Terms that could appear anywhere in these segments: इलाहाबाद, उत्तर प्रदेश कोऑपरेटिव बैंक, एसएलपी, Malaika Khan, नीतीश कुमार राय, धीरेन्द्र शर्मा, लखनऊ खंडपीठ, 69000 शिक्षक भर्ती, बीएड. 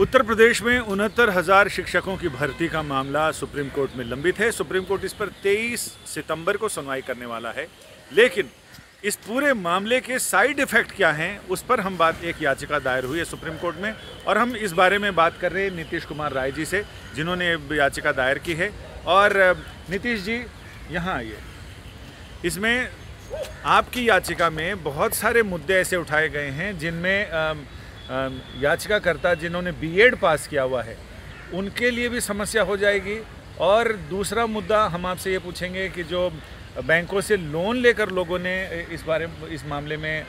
उत्तर प्रदेश में 69,000 शिक्षकों की भर्ती का मामला सुप्रीम कोर्ट में लंबित है। सुप्रीम कोर्ट इस पर 23 सितंबर को सुनवाई करने वाला है, लेकिन इस पूरे मामले के साइड इफ़ेक्ट क्या हैं उस पर हम एक याचिका दायर हुई है सुप्रीम कोर्ट में, और हम इस बारे में बात कर रहे हैं नीतीश कुमार राय जी से, जिन्होंने याचिका दायर की है। और नीतीश जी यहाँ आइए, इसमें आपकी याचिका में बहुत सारे मुद्दे ऐसे उठाए गए हैं जिनमें याचिकाकर्ता जिन्होंने बीएड पास किया हुआ है उनके लिए भी समस्या हो जाएगी। और दूसरा मुद्दा हम आपसे ये पूछेंगे कि जो बैंकों से लोन लेकर लोगों ने इस मामले में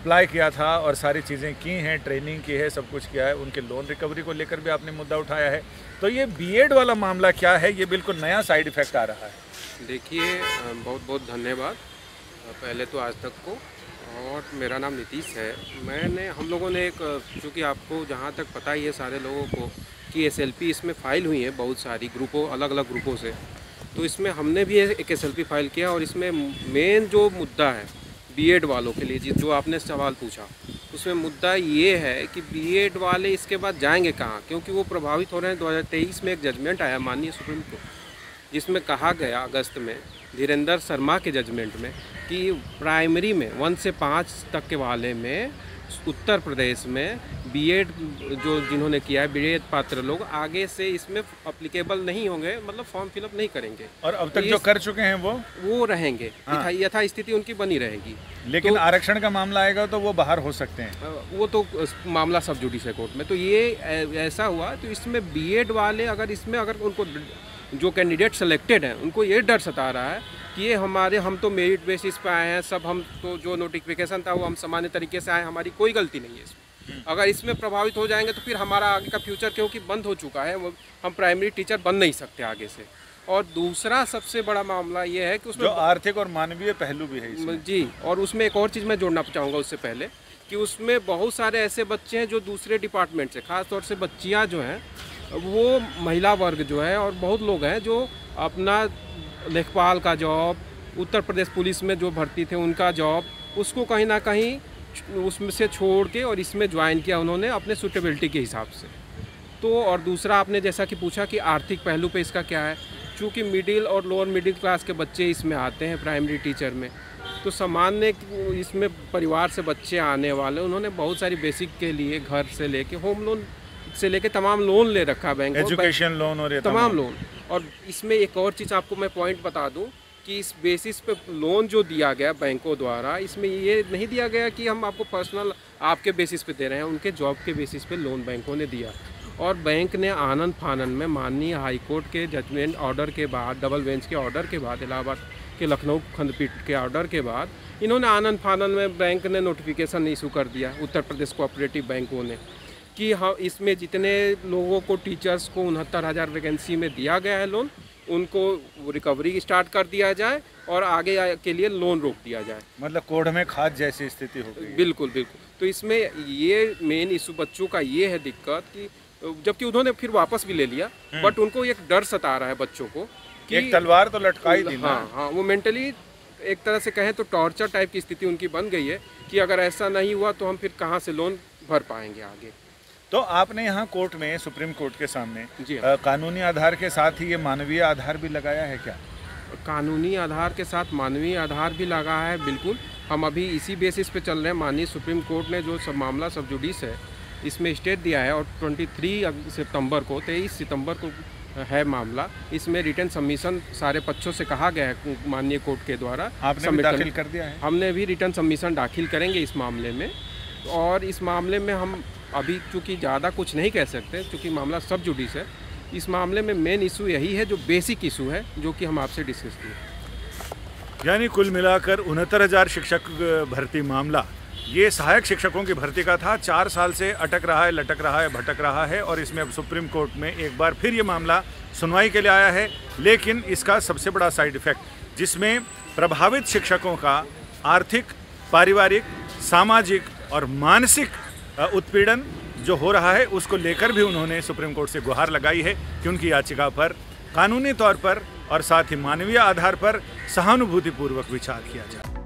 अप्लाई किया था और सारी चीज़ें की हैं, ट्रेनिंग की है, सब कुछ किया है, उनके लोन रिकवरी को लेकर भी आपने मुद्दा उठाया है। तो ये बीएड वाला मामला क्या है, ये बिल्कुल नया साइड इफ़ेक्ट आ रहा है। देखिए, बहुत बहुत धन्यवाद पहले तो आज तक को। और मेरा नाम नीतीश है। हम लोगों ने चूँकि आपको जहाँ तक पता ही है सारे लोगों को कि एसएलपी इसमें फ़ाइल हुई है बहुत सारी अलग अलग ग्रुपों से, तो इसमें हमने भी एक एसएलपी फ़ाइल किया। और इसमें मेन जो मुद्दा है बीएड वालों के लिए जो आपने सवाल पूछा, उसमें मुद्दा ये है कि बीएड वाले इसके बाद जाएंगे कहाँ, क्योंकि वो प्रभावित हो रहे हैं। 2023 में एक जजमेंट आया माननीय सुप्रीम कोर्ट, जिसमें कहा गया अगस्त में धीरेन्द्र शर्मा के जजमेंट में कि प्राइमरी में 1 से 5 तक के वाले में उत्तर प्रदेश में बीएड जो जिन्होंने किया है, बीएड पात्र लोग आगे से इसमें अप्लीकेबल नहीं होंगे, मतलब फॉर्म फिलअप नहीं करेंगे। और अब तक जो कर चुके हैं वो रहेंगे, हाँ। यथा स्थिति उनकी बनी रहेगी, लेकिन तो आरक्षण का मामला आएगा तो वो बाहर हो सकते हैं। वो तो मामला सब जुडिशल कोर्ट में। तो ये ऐसा हुआ, तो इसमें बीएड वाले अगर उनको जो कैंडिडेट सेलेक्टेड हैं उनको ये डर सता रहा है कि ये हम तो मेरिट बेसिस पे आए हैं, सब हम तो जो नोटिफिकेशन था वो हम सामान्य तरीके से आए, हमारी कोई गलती नहीं है इसमें। अगर इसमें प्रभावित हो जाएंगे तो फिर हमारा आगे का फ्यूचर क्योंकि बंद हो चुका है, वो हम प्राइमरी टीचर बन नहीं सकते आगे से। और दूसरा सबसे बड़ा मामला ये है कि उसमें जो आर्थिक और मानवीय पहलू भी है इसमें। जी, और उसमें एक और चीज़ मैं जोड़ना चाहूँगा उससे पहले कि उसमें बहुत सारे ऐसे बच्चे हैं जो दूसरे डिपार्टमेंट से, ख़ासतौर से बच्चियाँ जो हैं, वो महिला वर्ग जो है, और बहुत लोग हैं जो अपना लेखपाल का जॉब, उत्तर प्रदेश पुलिस में जो भर्ती थे उनका जॉब, उसको कहीं ना कहीं उसमें से छोड़ के और इसमें ज्वाइन किया उन्होंने अपने सूटेबिलिटी के हिसाब से। तो और दूसरा आपने जैसा कि पूछा कि आर्थिक पहलू पे इसका क्या है, चूँकि मिडिल और लोअर मिडिल क्लास के बच्चे इसमें आते हैं प्राइमरी टीचर में, तो सामान्य इसमें परिवार से बच्चे आने वाले उन्होंने बहुत सारी बेसिक के लिए घर से ले कर होम लोन से लेके तमाम लोन ले रखा है बैंक, एजुकेशन लोन और तमाम लोन। और इसमें एक और चीज़ आपको मैं पॉइंट बता दूं कि इस बेसिस पे लोन जो दिया गया बैंकों द्वारा, इसमें ये नहीं दिया गया कि हम आपको पर्सनल आपके बेसिस पे दे रहे हैं, उनके जॉब के बेसिस पे लोन बैंकों ने दिया। और बैंक ने आनन फानन में माननीय हाईकोर्ट के जजमेंट ऑर्डर के बाद, डबल बेंच के ऑर्डर के बाद, इलाहाबाद के लखनऊ खंडपीठ के ऑर्डर के बाद इन्होंने आनन फानन में बैंक ने नोटिफिकेशन इशू कर दिया उत्तर प्रदेश कोऑपरेटिव बैंकों ने कि हाँ, इसमें जितने लोगों को टीचर्स को 69,000 वैकेंसी में दिया गया है लोन, उनको रिकवरी स्टार्ट कर दिया जाए और आगे के लिए लोन रोक दिया जाए, मतलब कोढ़ में खाद जैसी स्थिति हो गई। बिल्कुल बिल्कुल। तो इसमें ये मेन इशू बच्चों का ये है दिक्कत कि जबकि उन्होंने फिर वापस भी ले लिया, बट उनको एक डर सता रहा है बच्चों को कि एक तलवार तो लटकाई दी। हाँ, वो मेंटली एक तरह से कहें तो टॉर्चर टाइप की स्थिति उनकी बन गई है कि अगर ऐसा नहीं हुआ तो हम फिर कहाँ से लोन भर पाएंगे आगे। तो आपने यहाँ कोर्ट में, सुप्रीम कोर्ट के सामने कानूनी आधार के साथ ही ये मानवीय आधार भी लगाया है क्या? कानूनी आधार के साथ मानवीय आधार भी लगा है, बिल्कुल। हम अभी इसी बेसिस पे चल रहे हैं। माननीय सुप्रीम कोर्ट ने जो सब मामला सब जुडिस है इसमें स्टेट दिया है, और 23 सितंबर को है मामला। इसमें रिटर्न सबमिशन सारे पक्षों से कहा गया है माननीय कोर्ट के द्वारा, आपने भी दाखिल कर दिया है। हमने भी रिटर्न सबमिशन दाखिल करेंगे इस मामले में। और इस मामले में हम अभी चूँकि ज़्यादा कुछ नहीं कह सकते क्योंकि मामला सब जुडिस है। इस मामले में मेन इशू यही है, जो बेसिक इशू है, जो कि हम आपसे डिस्कस किए। यानी कुल मिलाकर 69,000 शिक्षक भर्ती मामला, ये सहायक शिक्षकों की भर्ती का था, 4 साल से अटक रहा है, लटक रहा है, भटक रहा है। और इसमें अब सुप्रीम कोर्ट में एक बार फिर ये मामला सुनवाई के लिए आया है। लेकिन इसका सबसे बड़ा साइड इफ़ेक्ट, जिसमें प्रभावित शिक्षकों का आर्थिक, पारिवारिक, सामाजिक और मानसिक उत्पीड़न जो हो रहा है, उसको लेकर भी उन्होंने सुप्रीम कोर्ट से गुहार लगाई है कि उनकी याचिका पर कानूनी तौर पर और साथ ही मानवीय आधार पर सहानुभूतिपूर्वक विचार किया जाए।